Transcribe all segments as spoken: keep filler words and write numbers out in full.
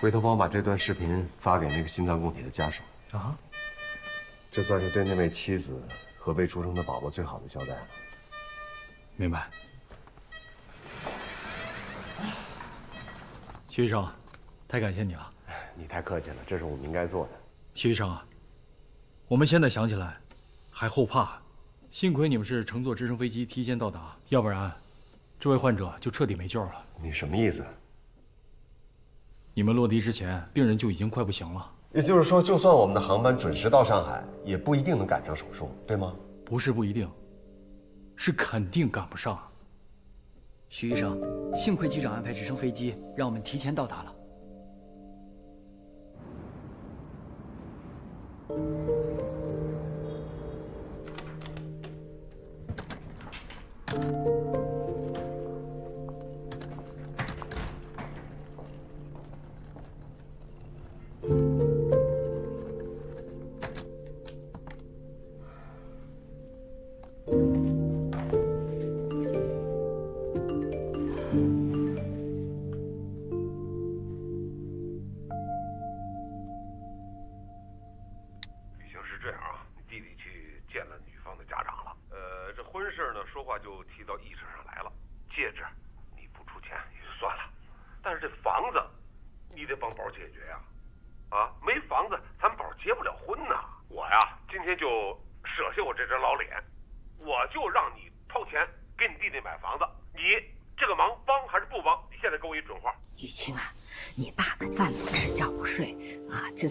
回头帮我把这段视频发给那个心脏供体的家属啊，这算是对那位妻子和未出生的宝宝最好的交代了。明白。徐医生，太感谢你了。你太客气了，这是我们应该做的。徐医生啊，我们现在想起来还后怕，幸亏你们是乘坐直升飞机提前到达，要不然这位患者就彻底没救了。你什么意思？ 你们落地之前，病人就已经快不行了。也就是说，就算我们的航班准时到上海，也不一定能赶上手术，对吗？不是不一定，是肯定赶不上。徐医生，幸亏机长安排直升飞机，让我们提前到达了。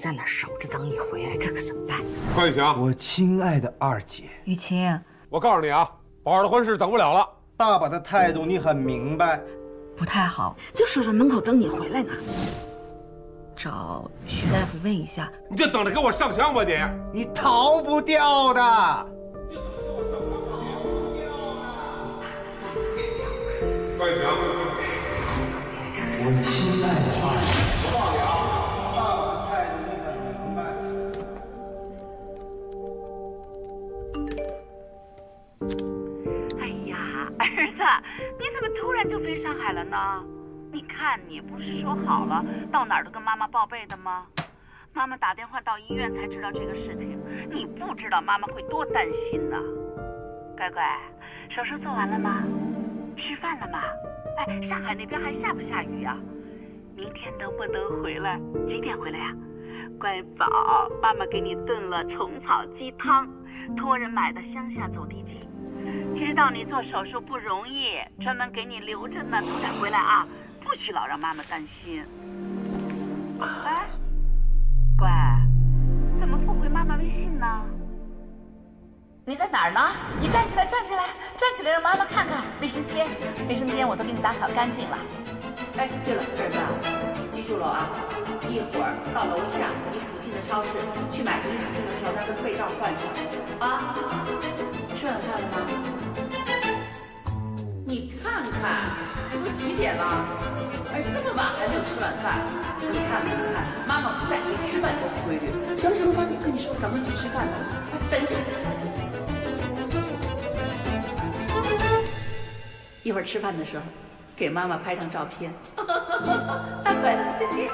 在那守着等你回来，这可怎么办呢？关雨晴，我亲爱的二姐，雨晴，我告诉你啊，宝儿的婚事等不了了。爸爸的态度你很明白，不太好，就守着门口等你回来呢。找徐大夫问一下，你就等着给我上香吧，你你逃不掉的。关雨晴，我亲爱的二姐。 儿子，你怎么突然就飞上海了呢？你看，你不是说好了到哪儿都跟妈妈报备的吗？妈妈打电话到医院才知道这个事情，你不知道妈妈会多担心呢。乖乖，手术做完了吗？吃饭了吗？哎，上海那边还下不下雨呀？明天能不能回来？几点回来呀？乖宝，妈妈给你炖了虫草鸡汤，托人买的乡下走地鸡。 知道你做手术不容易，专门给你留着呢。早点回来啊，不许老让妈妈担心。哎，乖，怎么不回妈妈微信呢？你在哪儿呢？你站起来，站起来，站起来，让妈妈看看卫生间。卫生间我都给你打扫干净了。哎，对了，儿子，记住了啊，一会儿到楼下你附近的超市去买一次性的床单跟被罩换上啊。 吃晚饭了吗？你看看，都几点了？哎，这么晚还没有吃晚饭？你看看，你看，妈妈不在，你吃饭多不规律。什么时候妈咪跟你说咱们去吃饭呢？等一下，一会儿吃饭的时候，给妈妈拍张照片。太乖了，亲亲。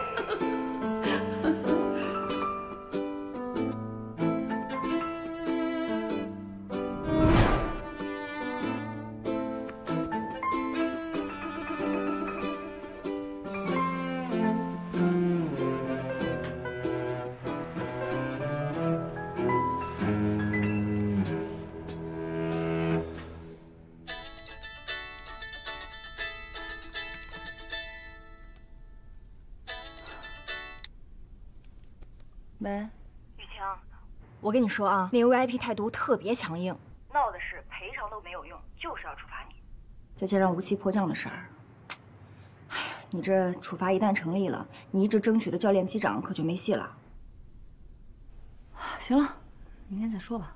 我跟你说啊，那 V I P 态度特别强硬，闹的是赔偿都没有用，就是要处罚你。再加上无期迫降的事儿，哎呀，你这处罚一旦成立了，你一直争取的教练机长可就没戏了。行了，明天再说吧，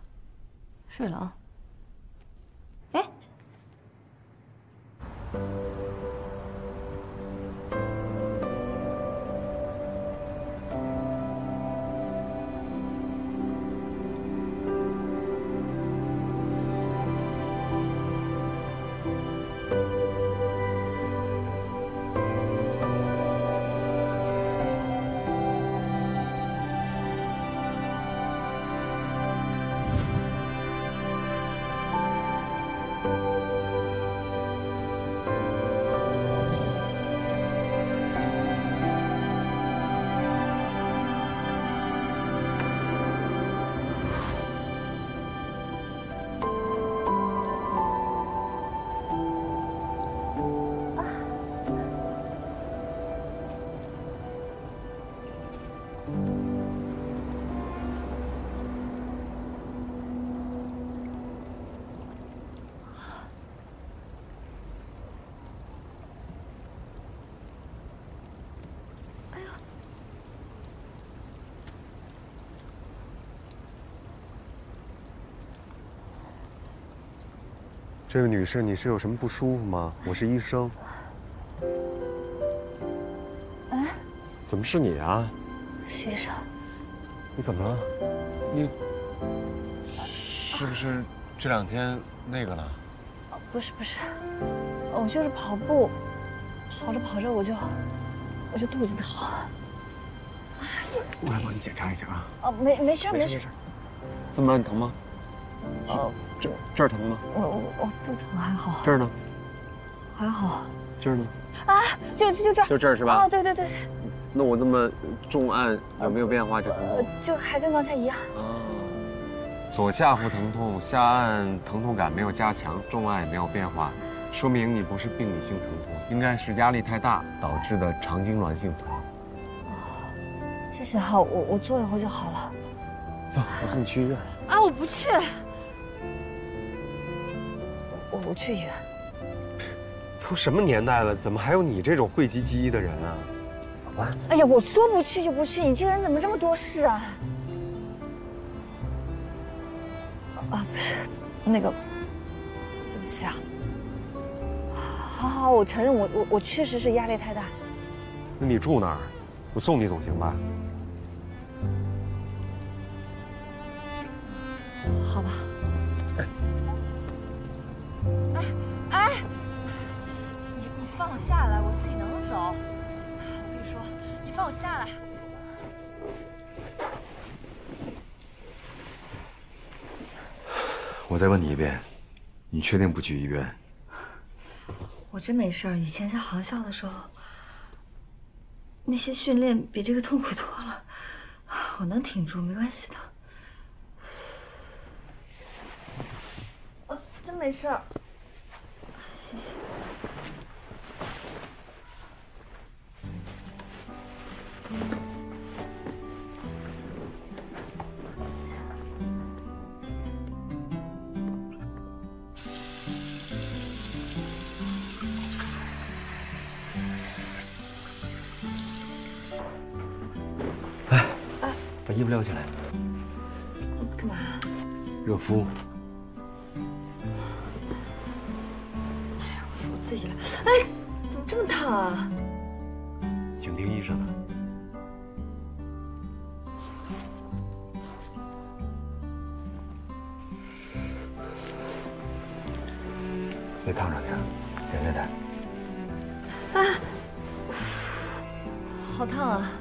睡了啊。哎，这位女士，你是有什么不舒服吗？我是医生。哎，怎么是你啊？徐医生，你怎么了？你是不是这两天那个了？哦，不是不是，我就是跑步，跑着跑着我就我就肚子疼。哎呀，我来帮你检查一下啊。哦，没没事没事没事。这么疼吗？哦。 这这儿疼吗？我我我不疼，还好。这儿呢？还好。这儿呢？啊，就就这儿。就这儿是吧？哦，对对对对。那我这么重按有没有变化？这疼痛？就还跟刚才一样。啊。左下腹疼痛，下按疼痛感没有加强，重按也没有变化，说明你不是病理性疼痛，应该是压力太大导致的肠痉挛性疼痛。啊，谢谢哈，我我坐一会儿就好了。走，我送你去医院。啊，我不去。 我不去医院。都什么年代了，怎么还有你这种讳疾忌医的人啊？怎么了？哎呀，我说不去就不去，你这个人怎么这么多事啊？啊，不是，那个，对不起啊。好好好，我承认我我我确实是压力太大。那你住哪儿？我送你总行吧？好吧。哎。 哎哎，你你放我下来，我自己能走。我跟你说，你放我下来。我再问你一遍，你确定不去医院？我真没事儿。以前在航校的时候，那些训练比这个痛苦多了，我能挺住，没关系的。哦，真没事儿。 谢谢。来，把衣服撩起来。干嘛？热敷。 自己来，哎，怎么这么烫啊？请听医生的。别烫着点，忍着点。啊，好烫啊！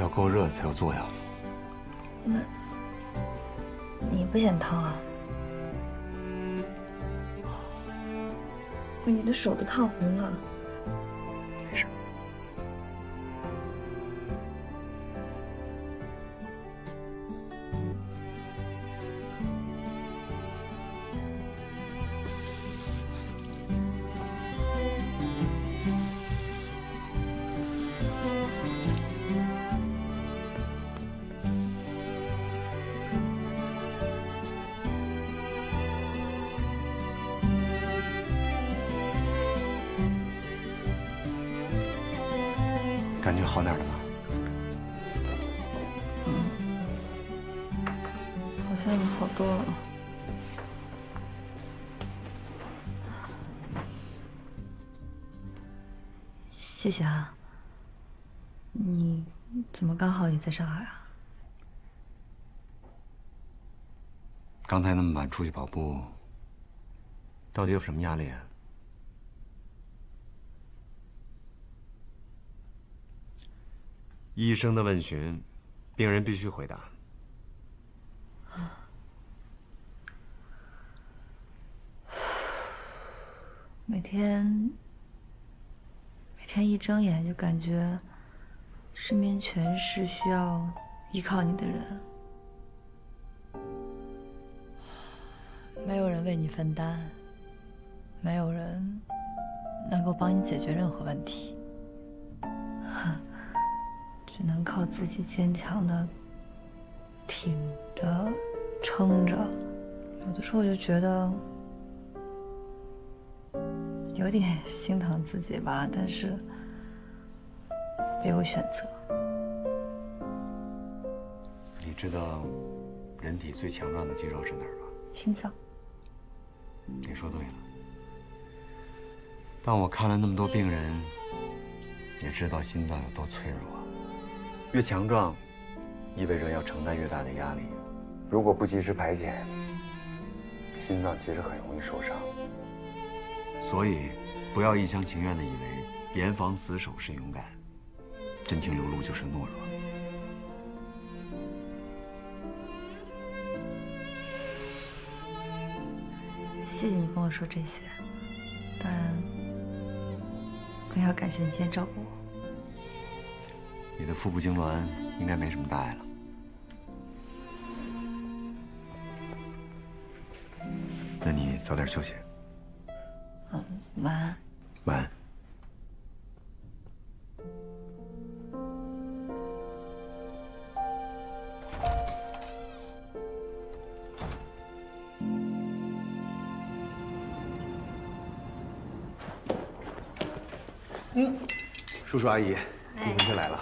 要够热才有作用。那你不嫌烫啊？ 你的手都烫红了，没事。感觉好点了吧？嗯，好像好多了。谢谢啊。你怎么刚好也在上海啊？刚才那么晚出去跑步，到底有什么压力啊？ 医生的问询，病人必须回答。每天，每天一睁眼就感觉身边全是需要依靠你的人，没有人为你分担，没有人能够帮你解决任何问题。 只能靠自己坚强的挺着、撑着。有的时候我就觉得有点心疼自己吧，但是别无选择。你知道人体最强壮的肌肉是哪儿吗？心脏。你说。说对了。但我看了那么多病人，也知道心脏有多脆弱。越强壮，意味着要承担越大的压力。如果不及时排解，心脏其实很容易受伤。所以，不要一厢情愿的以为严防死守是勇敢，真情流露就是懦弱。 谢谢你跟我说这些，当然更要感谢你今天照顾我。你的腹部痉挛应该没什么大碍了。那你早点休息。嗯，晚安。晚安。 嗯，叔叔阿姨，你们先来了。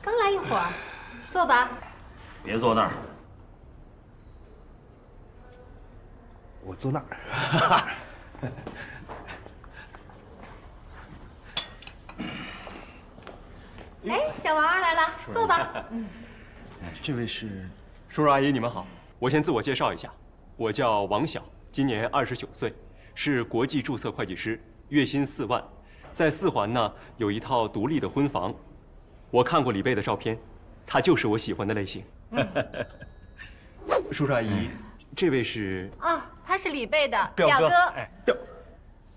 刚来一会儿，坐吧。别坐那儿，我坐那儿。哎，小王二来了，坐吧。嗯，这位是叔叔阿姨，你们好。我先自我介绍一下，我叫王晓，今年二十九岁，是国际注册会计师，月薪四万。 在四环呢有一套独立的婚房，我看过李贝的照片，他就是我喜欢的类型。嗯、叔叔阿姨，这位是啊，他是李贝的表哥。哎，表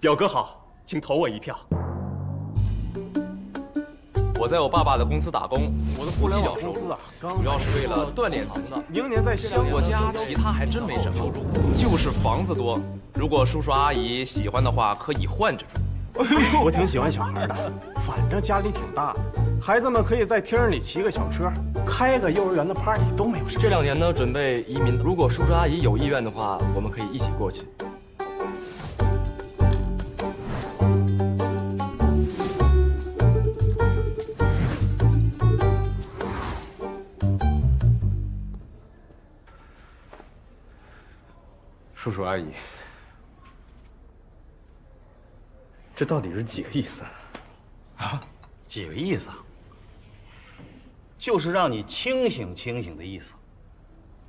表哥好，请投我一票。我在我爸爸的公司打工，我的户籍较熟，主要是为了锻炼自己。明年在香港。我家其他还真没什么，就是房子多。如果叔叔阿姨喜欢的话，可以换着住。 我挺喜欢小孩的，反正家里挺大的，孩子们可以在厅里骑个小车，开个幼儿园的 party 都没有什么。这两年呢，准备移民，如果叔叔阿姨有意愿的话，我们可以一起过去。叔叔阿姨。 这到底是几个意思啊？啊，几个意思啊？就是让你清醒清醒的意思。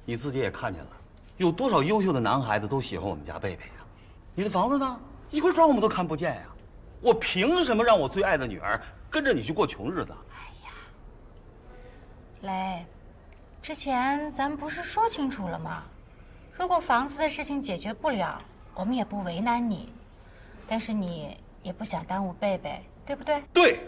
你自己也看见了，有多少优秀的男孩子都喜欢我们家贝贝呀？你的房子呢？一块砖我们都看不见呀！我凭什么让我最爱的女儿跟着你去过穷日子？哎呀，雷，之前咱们不是说清楚了吗？如果房子的事情解决不了，我们也不为难你，但是你。 也不想耽误贝贝，对不对？对。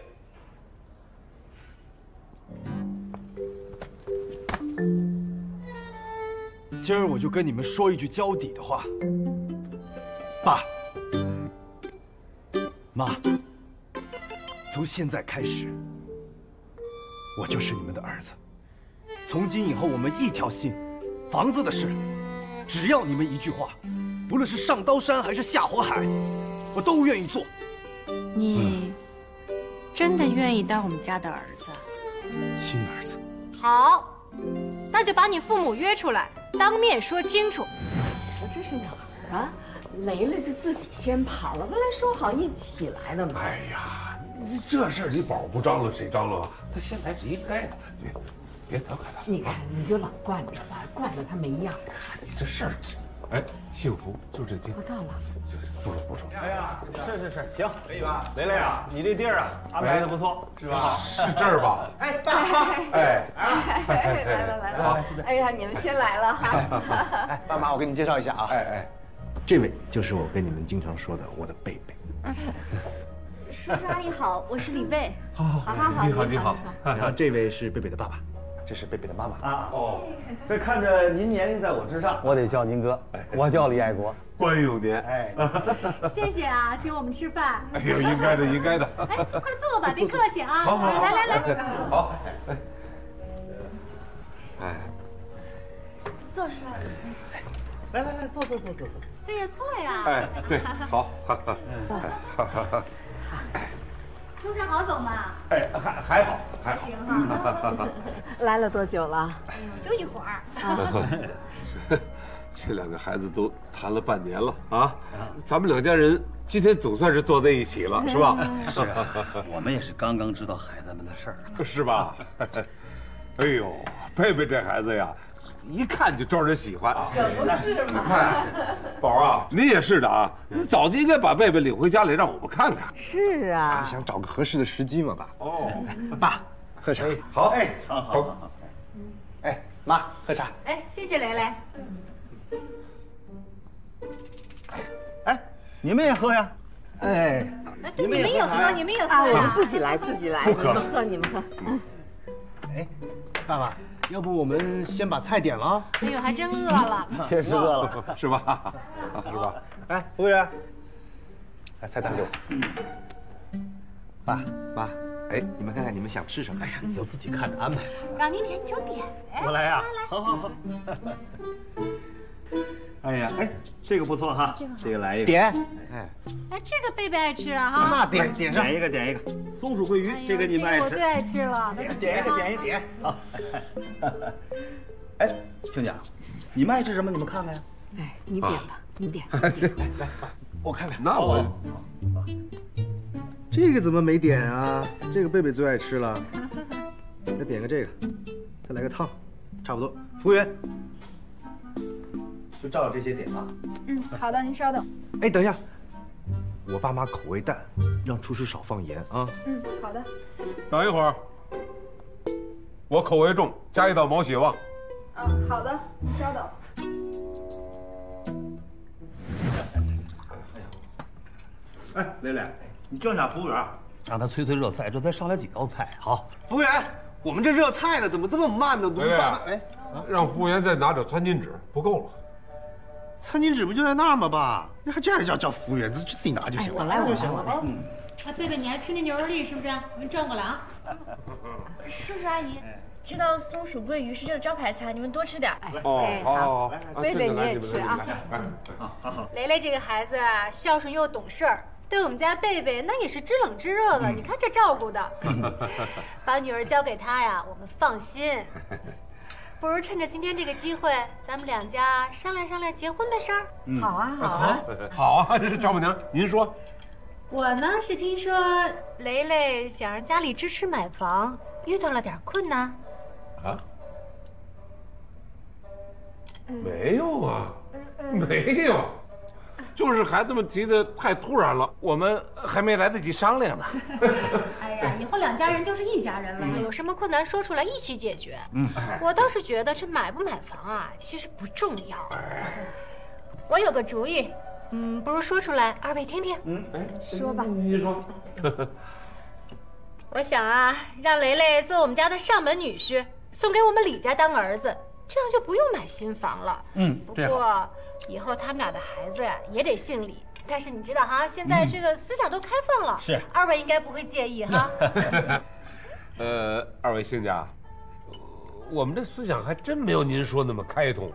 今儿我就跟你们说一句交底的话，爸妈，从现在开始，我就是你们的儿子。从今以后，我们一条心，房子的事，只要你们一句话，不论是上刀山还是下火海，我都愿意做。 你真的愿意当我们家的儿子，亲儿子？好，那就把你父母约出来，当面说清楚。你说这是哪儿啊？雷雷就自己先跑了，本来说好一起来的嘛。哎呀，这事儿你保不张罗谁张罗啊？他先来是应该的，对，别责怪他。你看，你就老惯着他，惯着他没样。看你这事儿。 哎，幸福就这地儿。我到了。不说不说。哎呀，是是是，行，可以吧？雷雷啊，你这地儿啊，安排的不错，是吧？是这儿吧？哎，爸妈，哎，哎，来了来了。哎呀，你们先来了哈。哎，爸妈，我给你介绍一下啊。哎哎，这位就是我跟你们经常说的我的贝贝。叔叔阿姨好，我是李贝。好好好，你好你好。然后这位是贝贝的爸爸。 这是贝贝的妈妈啊！哦，这看着您年龄在我之上，我得叫您哥。我叫李爱国，关佑您。哎，谢谢啊，请我们吃饭。哎呦，应该的，应该的。哎，快坐吧，别客气啊。好，好，来来来，好。哎，坐是吧？来来来，坐坐坐坐坐。对呀，坐呀。哎，对，好，哈哈，哈哈。 路上好走吗？哎，还还好，还行哈。来了多久了？就一会儿。这两个孩子都谈了半年了啊，咱们两家人今天总算是坐在一起了，是吧？是啊，我们也是刚刚知道孩子们的事儿，是吧？哎呦，贝贝这孩子呀，一看就招人喜欢。可不是嘛！你看，宝儿啊，你也是的啊，你早就应该把贝贝领回家里，让我们看看。是啊，想找个合适的时机嘛，爸。哦，爸，喝茶。好，哎，好好好。哎，妈，喝茶。哎，谢谢蕾蕾。 哎，你们也喝呀！哎，你们也喝，你们也喝，我们自己来，自己来，你们喝，你们喝。哎，爸爸，要不我们先把菜点了？哎呦，还真饿了，确实饿了，是吧？是吧？哎，服务员，来菜单给我。爸妈，哎，你们看看你们想吃什么呀？就自己看着安排。让您点你就点呗。我来呀，好好好。 哎呀，哎，这个不错哈，这个来一个点，哎，哎，这个贝贝爱吃啊哈，那点点上，点一个点一个松鼠桂鱼，这个你们爱吃，我最爱吃了，点点一个点一点，好，哎，兄弟，你们爱吃什么？你们看看呀，哎，你点吧，你点，行，来，我看看，那我，这个怎么没点啊？这个贝贝最爱吃了，再点个这个，再来个汤，差不多，服务员。 就照着这些点啊。嗯，好的，您稍等。哎，等一下，我爸妈口味淡，让厨师少放盐啊。嗯，好的。等一会儿，我口味重，加一道毛血旺。嗯，好的，您稍等。哎，蕾蕾，你叫下服务员，让他催催热菜，这才上来几道菜。好，服务员，我们这热菜呢，怎么这么慢呢？蕾蕾，哎，让服务员再拿点餐巾纸，不够了。 餐巾纸不就在那儿吗，爸？你还这样叫叫服务员，自自己拿就行了。我来，我来，我来。嗯，哎，贝贝，你还吃那牛肉粒是不是？我给你转过来啊。叔叔阿姨，知道松鼠桂鱼是这个招牌菜，你们多吃点。哦，好，好，好。贝贝你也吃啊。好，好，好。蕾蕾这个孩子啊，孝顺又懂事儿，对我们家贝贝那也是知冷知热的。你看这照顾的，把女儿交给他呀，我们放心。 不如趁着今天这个机会，咱们两家商量商量结婚的事儿。好啊，好啊，好啊！丈母娘，您说。我呢是听说蕾蕾想让家里支持买房，遇到了点困难。啊？没有啊，没有，就是孩子们急得太突然了，我们还没来得及商量呢。哎呀，以后两家人就是一家人了，有什么困难说出来一起解决。嗯，我倒是觉得这买不买房啊，其实不重要。我有个主意，嗯，不如说出来，二位听听。嗯，哎，说吧，你说。我想啊，让蕾蕾做我们家的上门女婿，送给我们李家当儿子，这样就不用买新房了。嗯，不过以后他们俩的孩子呀，也得姓李。 但是你知道哈，现在这个思想都开放了，是二位应该不会介意哈。呃，二位亲家，我们这思想还真没有您说那么开通。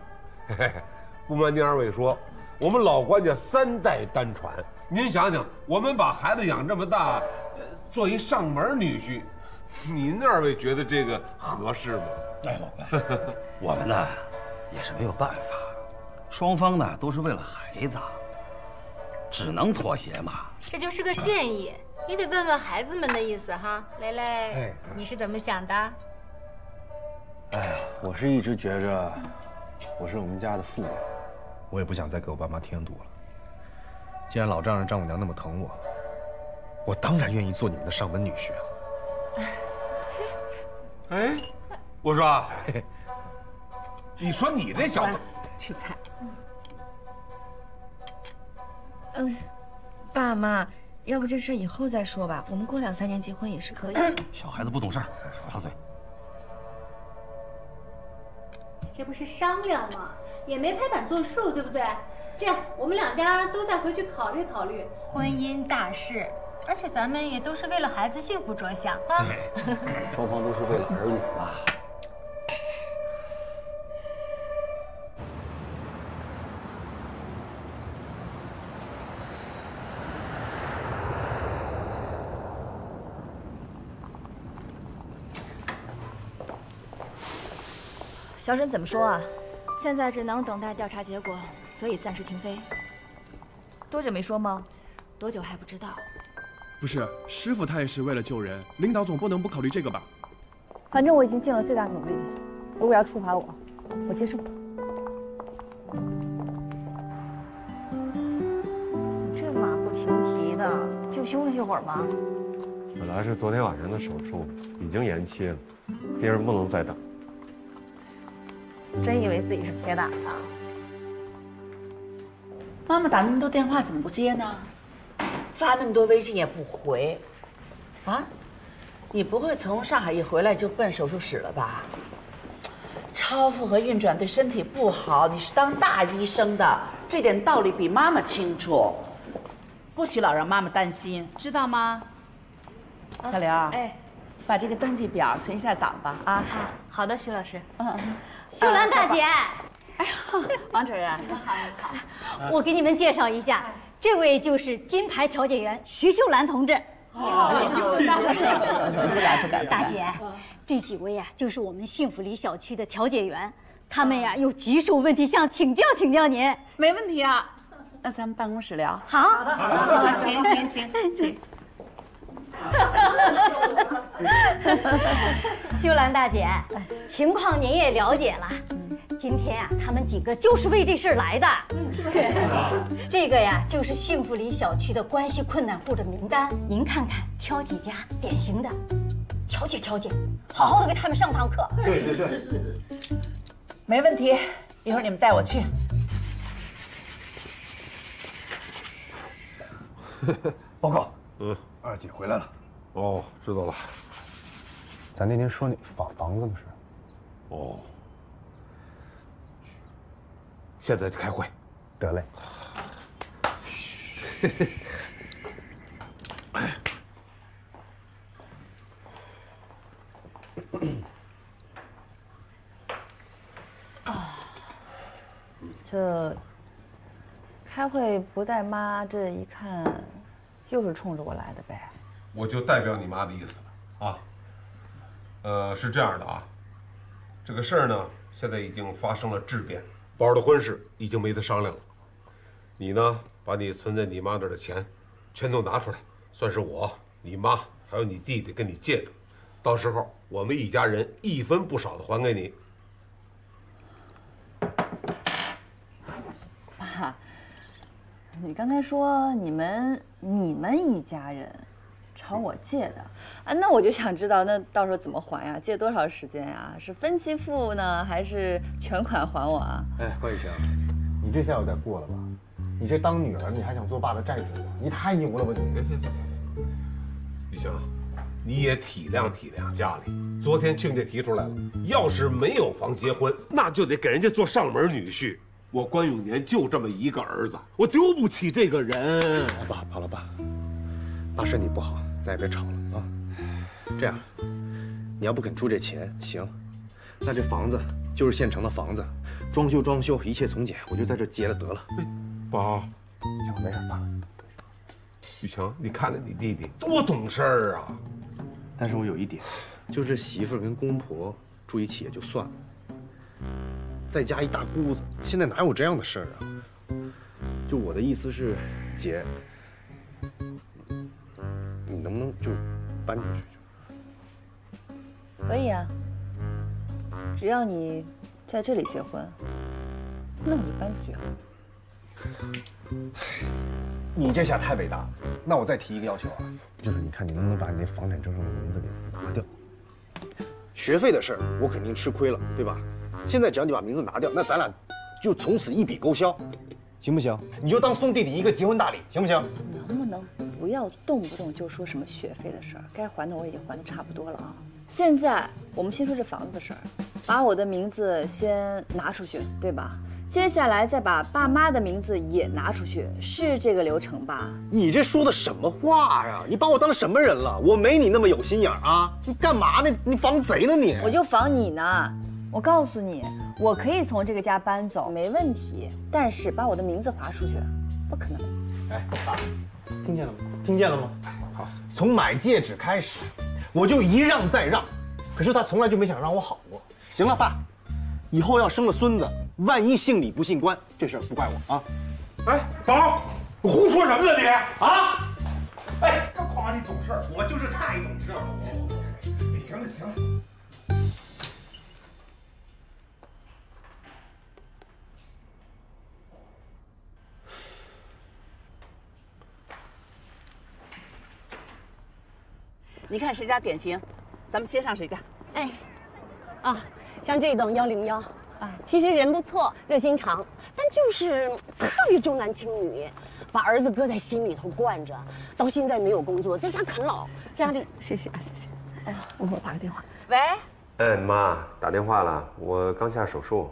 不瞒您二位说，我们老关家三代单传，您想想，我们把孩子养这么大，做一上门女婿，您二位觉得这个合适吗？哎，老关，我们呢也是没有办法，双方呢都是为了孩子。 只能妥协嘛，这就是个建议，你得问问孩子们的意思哈。蕾蕾，你是怎么想的？哎呀，我是一直觉着我是我们家的妇人，我也不想再给我爸妈添堵了。既然老丈人、丈母娘那么疼我，我当然愿意做你们的上门女婿啊。哎，我说啊，你说你这小子吃菜。 嗯，爸妈，要不这事以后再说吧。我们过两三年结婚也是可以。小孩子不懂事儿，少插嘴。这不是商量吗？也没拍板作数，对不对？这样，我们两家都再回去考虑考虑婚姻大事，而且咱们也都是为了孩子幸福着想啊。双方都是为了儿女嘛。 小沈怎么说啊？现在只能等待调查结果，所以暂时停飞。多久没说吗？多久还不知道。不是，师傅他也是为了救人，领导总不能不考虑这个吧？反正我已经尽了最大努力，如果要处罚我，我接受。 就休息一会儿吧。本来是昨天晚上的手术，已经延期了，病人不能再等。真以为自己是铁打的？妈妈打那么多电话怎么不接呢？发那么多微信也不回。啊？你不会从上海一回来就奔手术室了吧？超负荷运转对身体不好，你是当大医生的，这点道理比妈妈清楚。 不许老让妈妈担心，知道吗？小刘，哎，把这个登记表存一下档吧啊！好的，徐老师。嗯，秀兰大姐，哎呀，王主任，你好，你好。我给你们介绍一下，这位就是金牌调解员徐秀兰同志。哦，谢谢，不敢不敢。大姐，这几位呀，就是我们幸福里小区的调解员，他们呀有棘手问题想请教请教您。没问题啊。 那咱们办公室聊。好，好，请请请请。秀兰大姐，情况您也了解了。今天啊，他们几个就是为这事儿来的。这个呀，就是幸福里小区的关系困难户的名单，您看看，挑几家典型的，调解调解，好好的给他们上堂课。对对对，没问题。一会儿你们带我去。 报告，嗯，二姐回来了。哦，知道了。咱那天说那房房子的事。哦。现在就开会。得嘞。啊，这。 开会不带妈，这一看，又是冲着我来的呗。我就代表你妈的意思了啊。呃，是这样的啊，这个事儿呢，现在已经发生了质变，宝儿的婚事已经没得商量了。你呢，把你存在你妈那儿的钱，全都拿出来，算是我、你妈还有你弟弟跟你借的，到时候我们一家人一分不少的还给你。 你刚才说你们你们一家人朝我借的，啊，那我就想知道，那到时候怎么还呀？借多少时间呀？是分期付呢，还是全款还我啊？哎，关雨晴，你这下有点过了吧？你这当女儿，你还想做爸的战术吗？你太牛了吧你！别别别！雨晴，你也体谅体谅家里。昨天亲家提出来了，要是没有房结婚，那就得给人家做上门女婿。 我关永年就这么一个儿子，我丢不起这个人。老爸，爸老爸，爸身体不好，咱也别吵了啊。这样，你要不肯出这钱，行，那这房子就是现成的房子，装修装修，一切从简，我就在这结了得了。宝，行了，没事，爸。雨晴，你看看你弟弟多懂事儿啊！但是我有一点，就是媳妇跟公婆住一起也就算了。 再加一大姑子，现在哪有这样的事儿啊？就我的意思是，姐，你能不能就搬出去？可以啊，只要你在这里结婚，那我就搬出去啊。你这下太伟大了。那我再提一个要求啊，就是你看你能不能把你那房产证上的名字给拿掉？学费的事儿我肯定吃亏了，对吧？ 现在只要你把名字拿掉，那咱俩就从此一笔勾销，行不行？你就当送弟弟一个结婚大礼，行不行？能不能不要动不动就说什么学费的事儿？该还的我已经还的差不多了啊。现在我们先说这房子的事儿，把我的名字先拿出去，对吧？接下来再把爸妈的名字也拿出去，是这个流程吧？你这说的什么话呀？你把我当什么人了？我没你那么有心眼啊！你干嘛呢？你防贼呢你？我就防你呢。 我告诉你，我可以从这个家搬走，没问题。但是把我的名字划出去，不可能。哎，爸，听见了吗？听见了吗？好，从买戒指开始，我就一让再让。可是他从来就没想让我好过。行了，爸，以后要生了孙子，万一姓李不姓关，这事儿不怪我啊。哎，宝，你胡说什么呢你啊？哎，刚夸你懂事儿，我就是太懂事了。你行了，行了。 你看谁家典型，咱们先上谁家。哎，啊，像这栋一零一啊，其实人不错，热心肠，但就是特别重男轻女，把儿子搁在心里头惯着，到现在没有工作，在家啃老。家里谢谢啊，谢谢。哎呀，我给我打个电话。喂。哎，妈，打电话了，我刚下手术。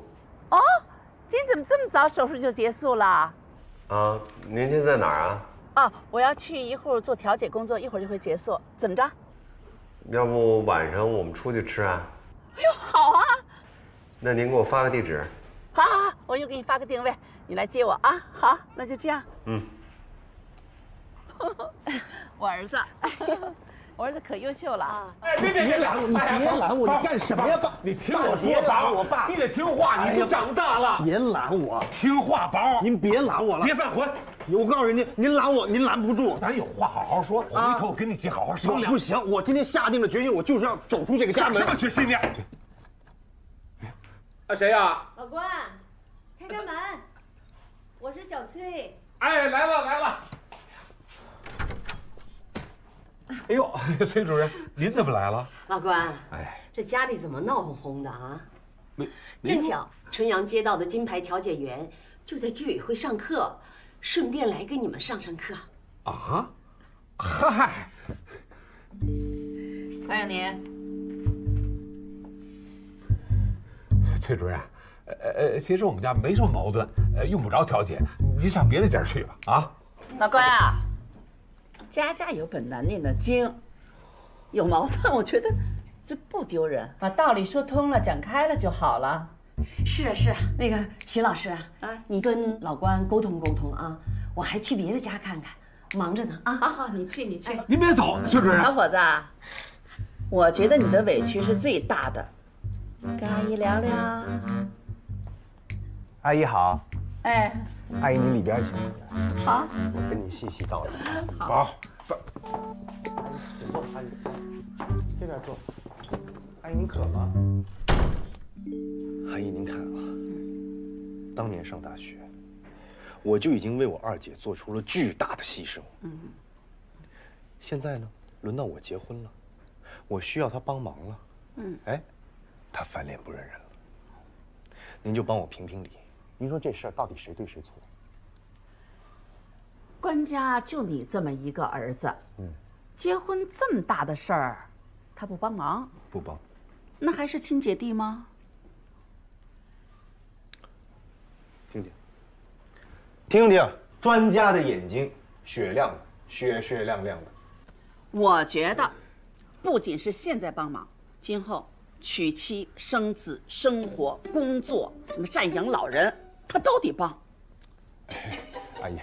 哦，今天怎么这么早手术就结束了？啊，您现在在哪儿啊？啊，我要去一会儿做调解工作，一会儿就会结束。怎么着？ 要不晚上我们出去吃啊？哎呦，好啊！那您给我发个地址。好，好，好，我又给你发个定位，你来接我啊。好，那就这样。嗯。我儿子，我儿子可优秀了啊！哎，别别别拦我！你别拦我！你干什么呀，爸？你听我说，爸，我爸，你得听话，你都长大了。别拦我！听话，宝。您别拦我了，别犯浑。 我告诉您，您拦我，您拦不住。咱有话好好说，回头我跟你姐好好商量。不行，我今天下定了决心，我就是要走出这个家门。下什么决心你？啊，谁呀？老关，开开门，我是小崔。哎，来了来了。哎呦，崔主任，您怎么来了？老关，哎，这家里怎么闹哄哄的啊？没，正巧春阳街道的金牌调解员就在居委会上课。 顺便来给你们上上课啊！嗨，欢迎您，崔主任。呃呃，其实我们家没什么矛盾，呃，用不着调解，您上别的家去吧。啊，老关啊，家家有本难念的经，有矛盾我觉得这不丢人，把道理说通了、讲开了就好了。 是啊是啊，那个徐老师啊，啊，你跟老关沟通沟通啊，我还去别的家看看，忙着呢啊。好好，你去你去，哎、您别走，崔主任。小伙子，我觉得你的委屈是最大的，跟阿姨聊聊。阿姨好。哎，阿姨您里边请。好，我跟你细细道来。好，坐。请坐，阿姨，这边坐。阿姨您渴吗？ 阿姨，您看啊，当年上大学，我就已经为我二姐做出了巨大的牺牲。嗯。现在呢，轮到我结婚了，我需要她帮忙了。嗯。哎，她翻脸不认人了。您就帮我评评理，您说这事儿到底谁对谁错？关家就你这么一个儿子，嗯，结婚这么大的事儿，他不帮忙？不帮。那还是亲姐弟吗？ 听听，听听专家的眼睛，雪亮的，雪雪亮亮的。我觉得，不仅是现在帮忙，今后娶妻生子、生活、工作，什么赡养老人，他都得帮。哎，阿姨，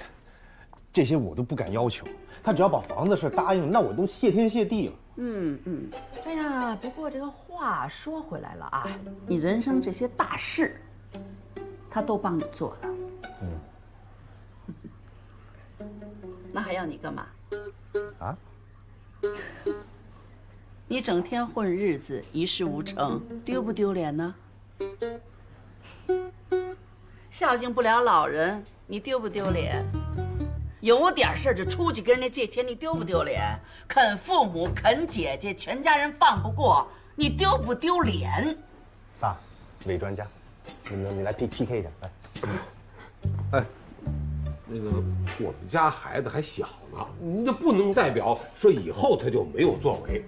这些我都不敢要求，他只要把房子的事答应，那我都谢天谢地了。嗯嗯，哎呀，不过这个话说回来了啊，你人生这些大事。 他都帮你做了，嗯，那还要你干嘛？啊？你整天混日子，一事无成，丢不丢脸呢？孝敬不了老人，你丢不丢脸？有点事儿就出去跟人家借钱，你丢不丢脸？啃父母，啃姐姐，全家人放不过，你丢不丢脸？爸，伪专家。 你们，你来 P P K 一下，来。哎，那个我们家孩子还小呢，你这不能代表说以后他就没有作为。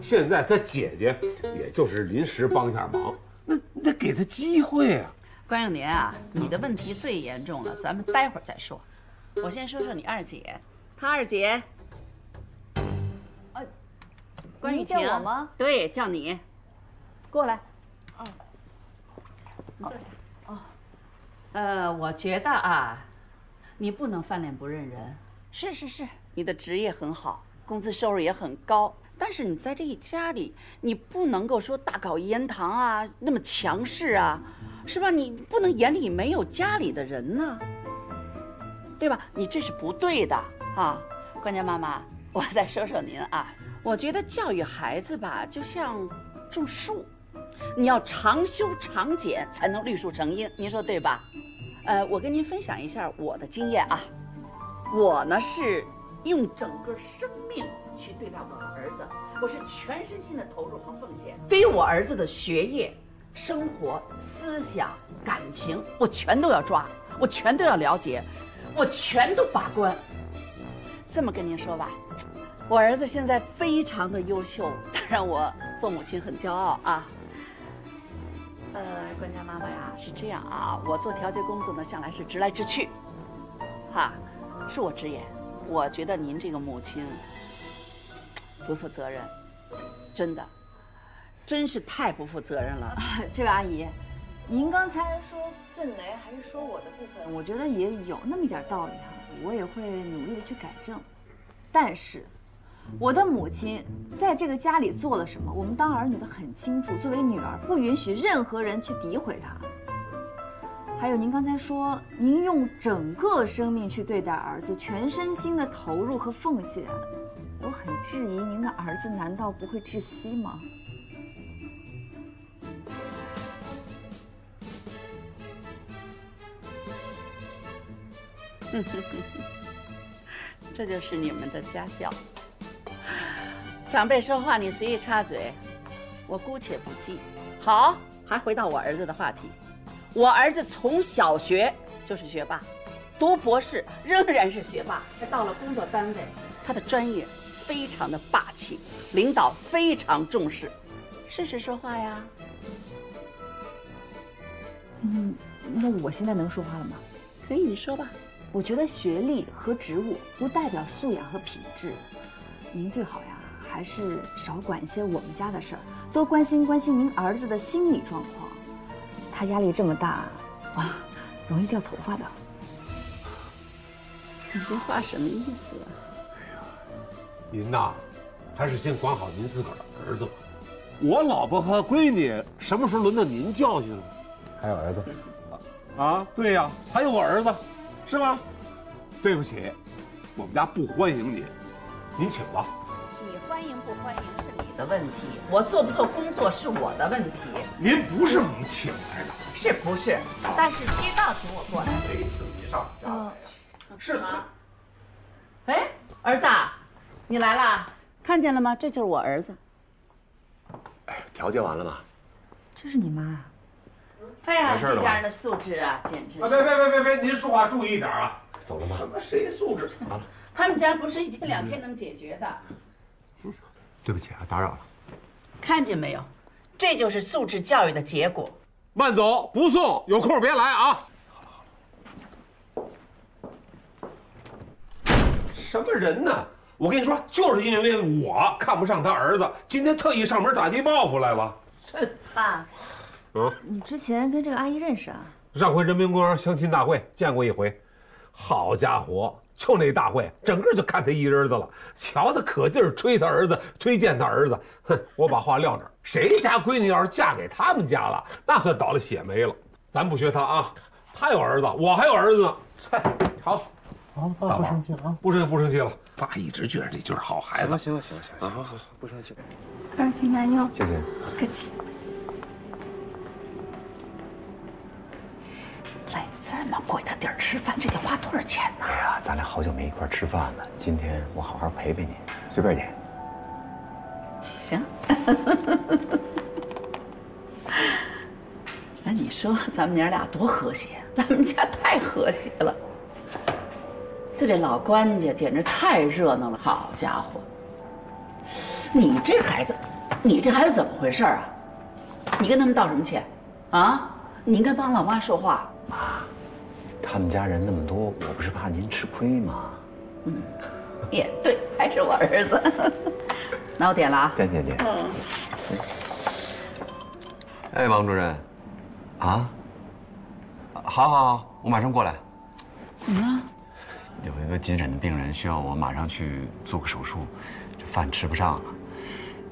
现在他姐姐也就是临时帮一下忙，那你得给他机会啊。关永年啊，你的问题最严重了，咱们待会儿再说。我先说说你二姐，她二姐，呃，关雨晴，叫我吗？对，叫你，过来。 坐下哦，呃，我觉得啊，你不能翻脸不认人。是是是，你的职业很好，工资收入也很高，但是你在这一家里，你不能够说大搞一言堂啊，那么强势啊，是吧？你不能眼里没有家里的人呢，对吧？你这是不对的啊！关键妈妈，我再说说您啊，我觉得教育孩子吧，就像种树，你要常修常剪，才能绿树成荫。您说对吧？呃，我跟您分享一下我的经验啊，我呢是用整个生命去对待我的儿子，我是全身心的投入和奉献，对于我儿子的学业、生活、思想、感情，我全都要抓，我全都要了解，我全都把关。这么跟您说吧，我儿子现在非常的优秀，当然我做母亲很骄傲啊。呃，关家妈妈呀，是这样啊，我做调节工作呢，向来是直来直去，哈，恕我直言，我觉得您这个母亲不负责任，真的。真是太不负责任了，这位阿姨，您刚才说震雷还是说我的部分，我觉得也有那么一点道理哈，我也会努力的去改正。但是，我的母亲在这个家里做了什么，我们当儿女的很清楚。作为女儿，不允许任何人去诋毁她。还有，您刚才说您用整个生命去对待儿子，全身心的投入和奉献，我很质疑您的儿子难道不会窒息吗？这就是你们的家教。长辈说话你随意插嘴，我姑且不计。好，还回到我儿子的话题。我儿子从小学就是学霸，读博士仍然是学霸。他到了工作单位，他的专业非常的霸气，领导非常重视。事实说话呀。嗯，那我现在能说话了吗？可以，你说吧。我觉得学历和职务不代表素养和品质，您最好呀，还是少管些我们家的事儿，多关心关心您儿子的心理状况。他压力这么大，哇，容易掉头发的。你这话什么意思啊？哎呀，您呐，还是先管好您自个儿的儿子吧。我老婆和闺女什么时候轮到您教训了？还有儿子？啊，对呀，还有我儿子。是吗？对不起，我们家不欢迎您，您请吧。你欢迎不欢迎是你的问题，我做不做工作是我的问题。您不是我们请来的，是不是？但是街道请我过来，谁请您上我们家来呀？是吗？哎，儿子，你来了，看见了吗？这就是我儿子。哎，调节完了吗？这是你妈。哎呀，这家人的素质啊，简直！啊，别别别别别，您说话注意一点啊！走了吗？什么谁素质？完了，他们家不是一天两天能解决的。对不起啊，打扰了。看见没有，这就是素质教育的结果。慢走，不送，有空别来啊！好了好了。什么人呢？我跟你说，就是因为我看不上他儿子，今天特意上门打击报复来了。是爸。嗯，你之前跟这个阿姨认识啊？上回人民公园相亲大会见过一回，好家伙，就那大会，整个就看他一人的了。瞧他可劲儿吹他儿子，推荐他儿子。哼，我把话撂这儿，谁家闺女要是嫁给他们家了，那可倒了血霉了。咱不学他啊，他有儿子，我还有儿子呢。好，好，爸不生气了啊，不生不生气了。爸一直觉得你就是好孩子。行了行了行了行了，好好好，不生气。儿子难用，谢谢，客气。来这么贵的地儿吃饭，这得花多少钱呢？哎呀，咱俩好久没一块吃饭了，今天我好好陪陪你，随便点。行。哎，你说咱们娘俩多和谐，咱们家太和谐了。就这老关家简直太热闹了，好家伙！你这孩子，你这孩子怎么回事啊？你跟他们道什么歉？啊？你应该帮老妈说话。妈，他们家人那么多，我不是怕您吃亏吗？嗯，也对，还是我儿子。那我点了啊。点点点。嗯。哎，王主任，啊，好好好，我马上过来。怎么了？有一个急诊的病人需要我马上去做个手术，这饭吃不上了。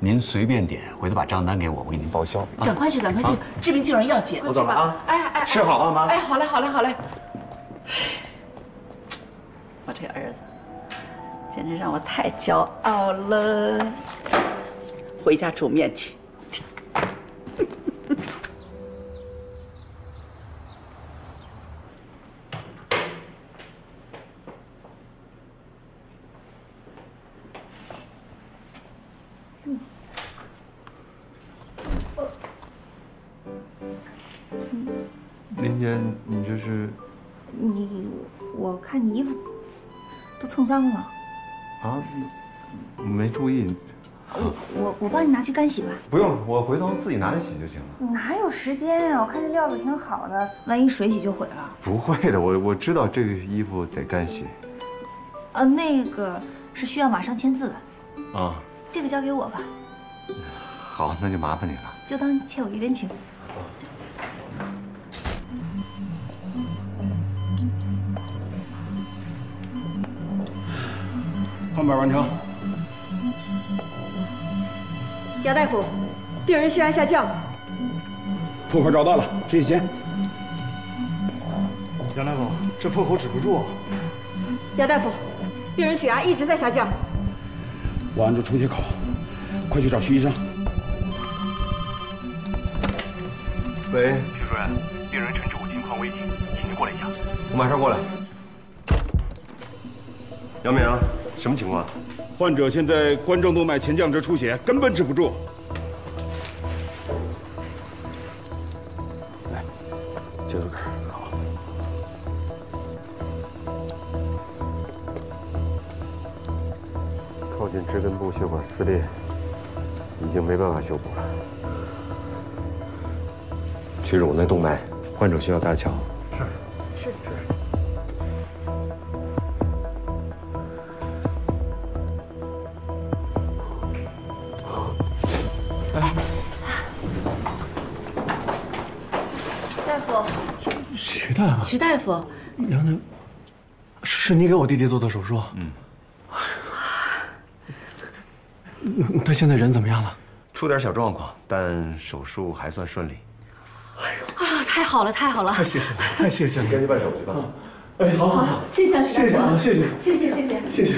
您随便点，回头把账单给我，我给您报销。赶快去，赶快去，治病救人要紧。我走了啊！哎哎，吃好啊，妈！哎，好嘞，好嘞，好嘞。我这儿子，简直让我太骄傲了。回家煮面去。 脏了，啊，没注意。我我我帮你拿去干洗吧。不用了，我回头自己拿着洗就行了。哪有时间呀？我看这料子挺好的，万一水洗就毁了。不会的，我我知道这个衣服得干洗。呃，那个是需要马上签字的。啊，这个交给我吧。好，那就麻烦你了。就当欠我一人情。 判板完成。杨大夫，病人血压下降。破口找到了，吃乙酰。杨大夫，这破口止不住啊。杨大夫，病人血压一直在下降。我按住充血口，快去找徐医生。喂，徐主任，病人陈志武情况危急，请您过来一下。我马上过来。杨明。 什么情况？患者现在冠状动脉前降支出血，根本止不住。来，接着看，好。靠近支根部血管撕裂，已经没办法修补了。取乳内动脉，患者需要搭桥。 徐大夫，杨楠，是你给我弟弟做的手术。嗯，他现在人怎么样了？出点小状况，但手术还算顺利。哎呦，啊，太好了，太好了！太谢谢，太谢谢了！先去办手续吧。哎，好好好，谢谢徐大夫，谢谢，谢谢，谢谢，谢谢。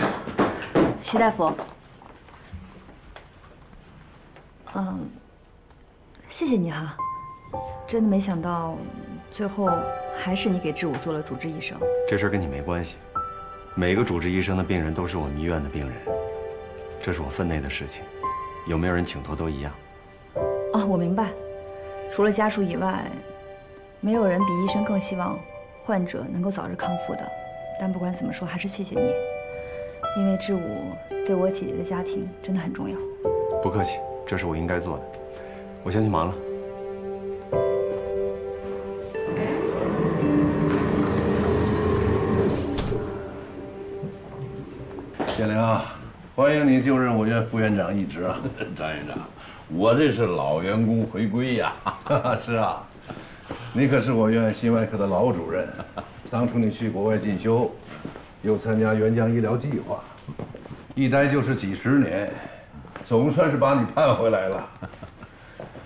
徐大夫，嗯，谢谢你哈，真的没想到，最后。 还是你给志武做了主治医生，这事儿跟你没关系。每个主治医生的病人都是我们医院的病人，这是我分内的事情，有没有人请托都一样。哦，我明白。除了家属以外，没有人比医生更希望患者能够早日康复的。但不管怎么说，还是谢谢你，因为志武对我姐姐的家庭真的很重要。不客气，这是我应该做的。我先去忙了。 铁玲啊，欢迎你就任我院副院长一职啊！张院长，我这是老员工回归呀！是啊，你可是我院心外科的老主任。当初你去国外进修，又参加援疆医疗计划，一待就是几十年，总算是把你盼回来了。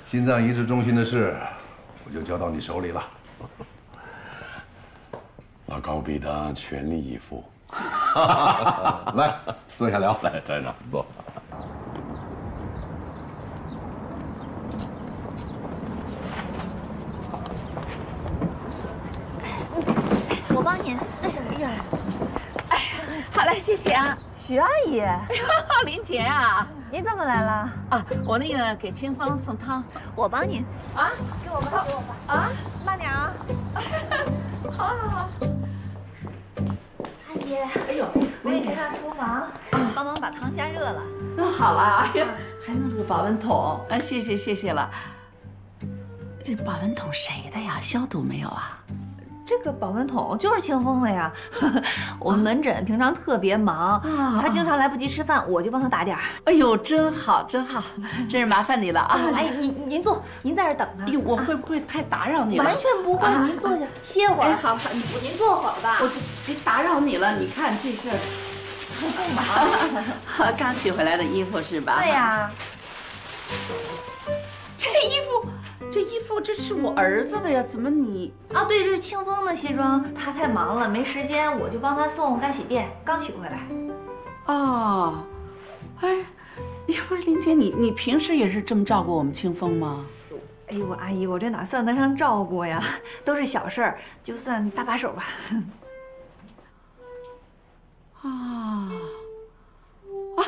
心脏移植中心的事，我就交到你手里了。老高必当全力以赴。 来，坐下聊。来，站长坐。我帮您。哎呀，哎，好嘞，谢谢啊，徐阿姨。哎呦，林杰啊，您怎么来了？啊，我那个给清风送汤，我帮您。啊，给我吧，给我吧。啊，慢点啊。好，好，好。 爹，哎呦，我也去趟厨房，帮忙把汤加热了。那好了，哎呀，还弄了个保温桶，啊，谢谢谢谢了。这保温桶谁的呀？消毒没有啊？这个保温桶就是清风的呀。我们门诊平常特别忙，他经常来不及吃饭，我就帮他打点儿。哎呦，真好真好，真是麻烦你了啊！哎，您您坐，您在这等他。哎呦，我会不会太打扰你了？完全不会，您坐下，歇会儿。好，您坐会儿吧。我别打扰你了，你看这事儿。干嘛？刚取回来的衣服是吧？对呀。这衣服，这衣服，这是我儿子的呀，怎么你啊？对，这是清风的西装，他太忙了没时间，我就帮他送干洗店，刚取回来。哦，哎，要不是林姐，你你平时也是这么照顾我们清风吗？ 哎呦，我阿姨，我这哪算得上照顾呀？都是小事儿，就算搭把手吧。啊！啊！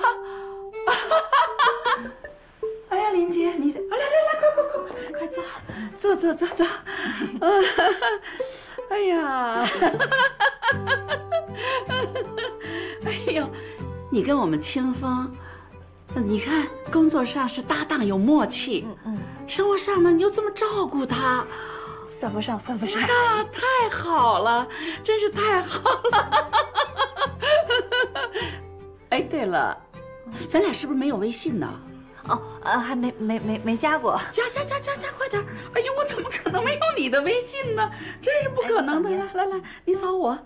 哎呀，林姐，你这……来来来，快快快快快坐，坐坐坐坐。哎呀！哎呦，你跟我们清风，你看工作上是搭档有默契。嗯嗯。 生活上呢，你就这么照顾他，算不上，算不上啊！太好了，真是太好了！哎，对了，咱俩是不是没有微信呢？哦，呃，还没没没没加过，加加加加加，快点！哎呦，我怎么可能没有你的微信呢？真是不可能的！来来来，你扫我，